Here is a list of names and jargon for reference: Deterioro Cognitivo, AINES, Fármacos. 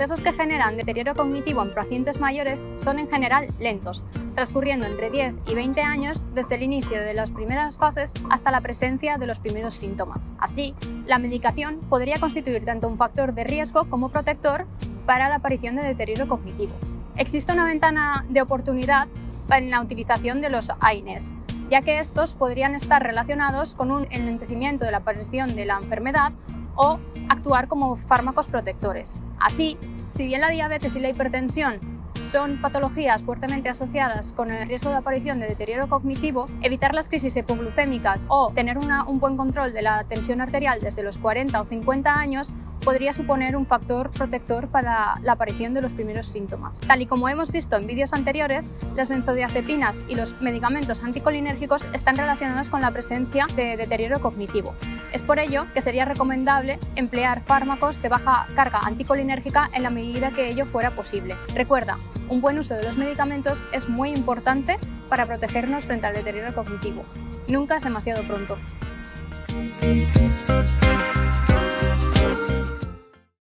procesos que generan deterioro cognitivo en pacientes mayores son en general lentos, transcurriendo entre 10 y 20 años desde el inicio de las primeras fases hasta la presencia de los primeros síntomas. Así, la medicación podría constituir tanto un factor de riesgo como protector para la aparición de deterioro cognitivo. Existe una ventana de oportunidad en la utilización de los AINES, ya que estos podrían estar relacionados con un enlentecimiento de la aparición de la enfermedad o actuar como fármacos protectores. Así, si bien la diabetes y la hipertensión son patologías fuertemente asociadas con el riesgo de aparición de deterioro cognitivo, evitar las crisis hipoglucémicas o tener un buen control de la tensión arterial desde los 40 o 50 años podría suponer un factor protector para la aparición de los primeros síntomas. Tal y como hemos visto en vídeos anteriores, las benzodiazepinas y los medicamentos anticolinérgicos están relacionados con la presencia de deterioro cognitivo. Es por ello que sería recomendable emplear fármacos de baja carga anticolinérgica en la medida que ello fuera posible. Recuerda, un buen uso de los medicamentos es muy importante para protegernos frente al deterioro cognitivo. Nunca es demasiado pronto.